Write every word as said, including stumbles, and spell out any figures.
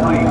Valley.